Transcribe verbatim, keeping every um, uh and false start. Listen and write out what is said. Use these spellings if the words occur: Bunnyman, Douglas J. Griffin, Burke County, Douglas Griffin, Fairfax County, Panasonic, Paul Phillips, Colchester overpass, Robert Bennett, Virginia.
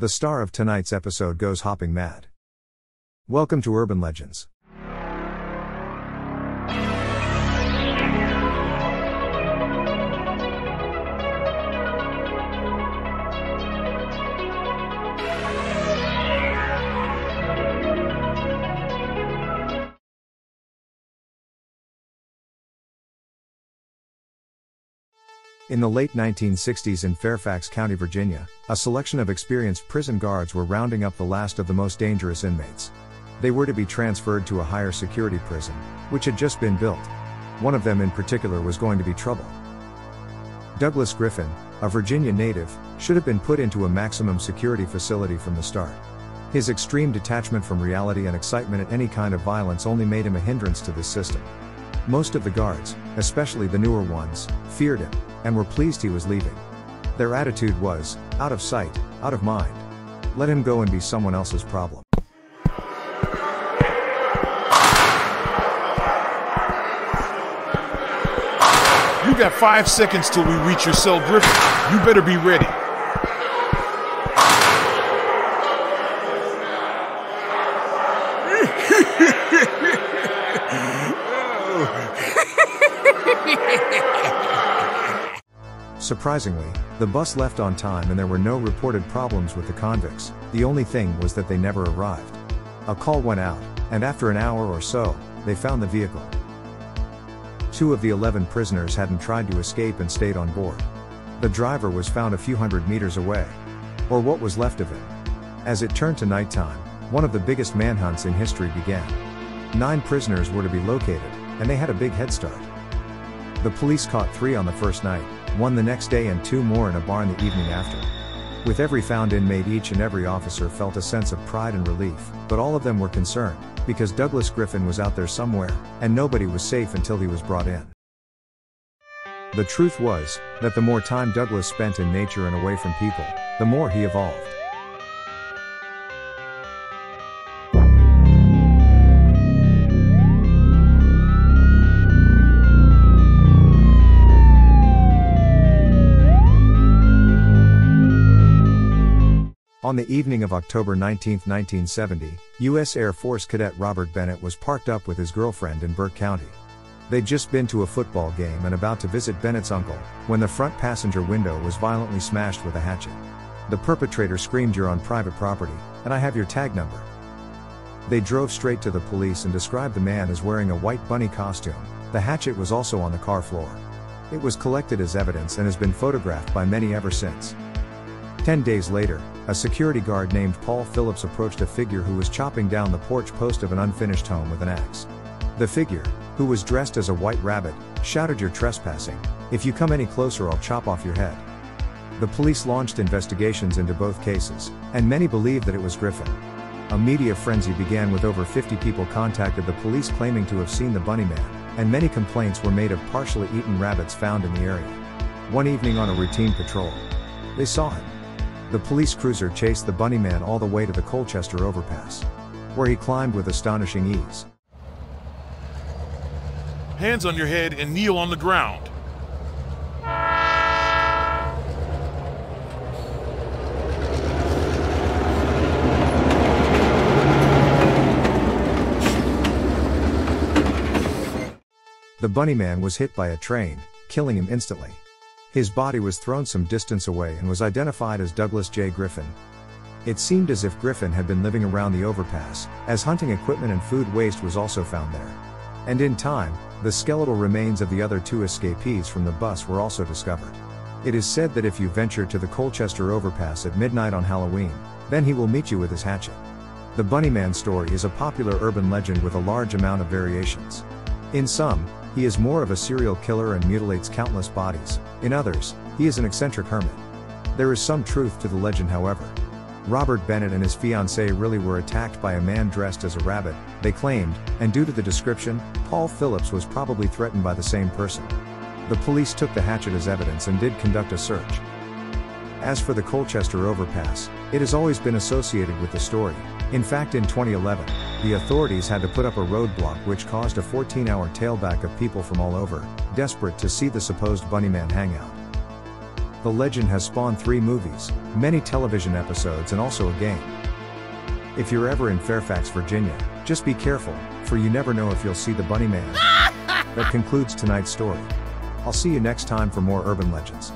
The star of tonight's episode goes hopping mad. Welcome to Urban Legends. In the late nineteen sixties in Fairfax County, Virginia, a selection of experienced prison guards were rounding up the last of the most dangerous inmates. They were to be transferred to a higher security prison, which had just been built. One of them in particular was going to be trouble. Douglas Griffin, a Virginia native, should have been put into a maximum security facility from the start. His extreme detachment from reality and excitement at any kind of violence only made him a hindrance to this system. Most of the guards, especially the newer ones, feared him, and were pleased he was leaving. Their attitude was, out of sight, out of mind. Let him go and be someone else's problem. You got five seconds till we reach your cell, Griffin. You better be ready. Surprisingly, the bus left on time and there were no reported problems with the convicts. The only thing was that they never arrived. A call went out, and after an hour or so, they found the vehicle. Two of the eleven prisoners hadn't tried to escape and stayed on board. The driver was found a few hundred meters away, or what was left of him. As it turned to nighttime, one of the biggest manhunts in history began. Nine prisoners were to be located, and they had a big head start. The police caught three on the first night, one the next day and two more in a barn the evening after. With every found inmate, each and every officer felt a sense of pride and relief, but all of them were concerned, because Douglas Griffin was out there somewhere, and nobody was safe until he was brought in. The truth was, that the more time Douglas spent in nature and away from people, the more he evolved. On the evening of October nineteenth nineteen seventy, U S Air Force cadet Robert Bennett was parked up with his girlfriend in Burke County. They'd just been to a football game and about to visit Bennett's uncle, when the front passenger window was violently smashed with a hatchet. The perpetrator screamed, "You're on private property, and I have your tag number." They drove straight to the police and described the man as wearing a white bunny costume. The hatchet was also on the car floor. It was collected as evidence and has been photographed by many ever since. Ten days later, a security guard named Paul Phillips approached a figure who was chopping down the porch post of an unfinished home with an axe. The figure, who was dressed as a white rabbit, shouted, "You're trespassing. If you come any closer, I'll chop off your head." The police launched investigations into both cases, and many believed that it was Griffin. A media frenzy began with over fifty people contacted the police claiming to have seen the Bunnyman, and many complaints were made of partially eaten rabbits found in the area. One evening on a routine patrol, they saw him. The police cruiser chased the Bunnyman all the way to the Colchester overpass, where he climbed with astonishing ease. "Hands on your head and kneel on the ground." The Bunnyman was hit by a train, killing him instantly. His body was thrown some distance away and was identified as Douglas J. Griffin. It seemed as if Griffin had been living around the overpass, as hunting equipment and food waste was also found there. And in time, the skeletal remains of the other two escapees from the bus were also discovered. It is said that if you venture to the Colchester overpass at midnight on Halloween, then he will meet you with his hatchet. The Bunnyman story is a popular urban legend with a large amount of variations. In some, he is more of a serial killer and mutilates countless bodies. In others, he is an eccentric hermit. There is some truth to the legend, however. Robert Bennett and his fiancée really were attacked by a man dressed as a rabbit, they claimed, and due to the description, Paul Phillips was probably threatened by the same person. The police took the hatchet as evidence and did conduct a search. As for the Colchester overpass, it has always been associated with the story. In fact, in twenty eleven, the authorities had to put up a roadblock which caused a fourteen hour tailback of people from all over, desperate to see the supposed Bunnyman hangout. the legend has spawned three movies, many television episodes and also a game. If you're ever in Fairfax, Virginia, just be careful, for you never know if you'll see the Bunnyman. That concludes tonight's story. I'll see you next time for more urban legends.